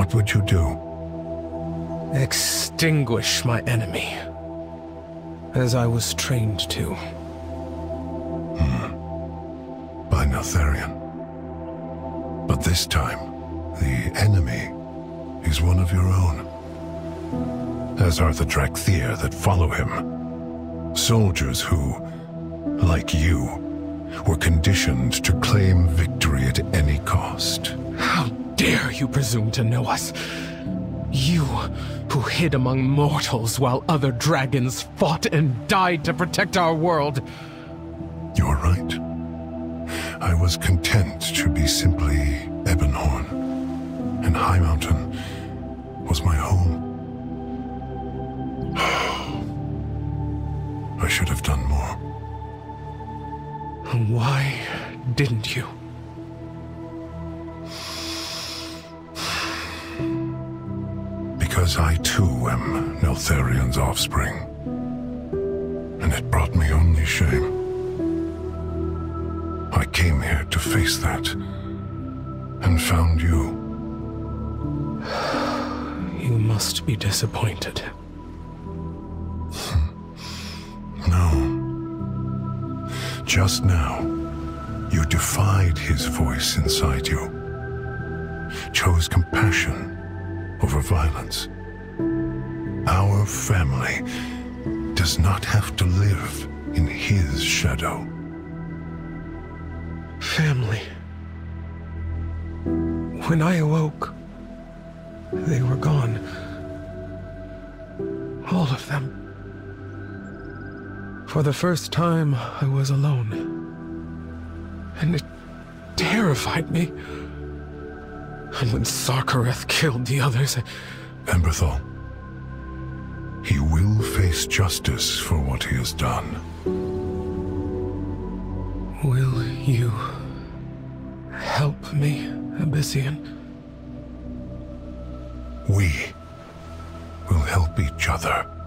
What would you do? Extinguish my enemy. As I was trained to. By Neltharion. But this time, the enemy is one of your own. As are the Dracthyr that follow him. Soldiers who, like you, were conditioned to claim victory at any cost. How dare you presume to know us? You, who hid among mortals while other dragons fought and died to protect our world. You're right. I was content to be simply Ebonhorn, and High Mountain was my home. I should have done more. Why didn't you? Because I too am Neltharion's offspring, and it brought me only shame. I came here to face that, and found you. You must be disappointed. No. Just now, you defied his voice inside you, chose compassion over violence. Our family does not have to live in his shadow. Family. When I awoke, they were gone. All of them. For the first time, I was alone, and it terrified me. And when Sarkareth killed the others... Emberthal, he will face justice for what he has done. Will you help me, Abyssian? We will help each other.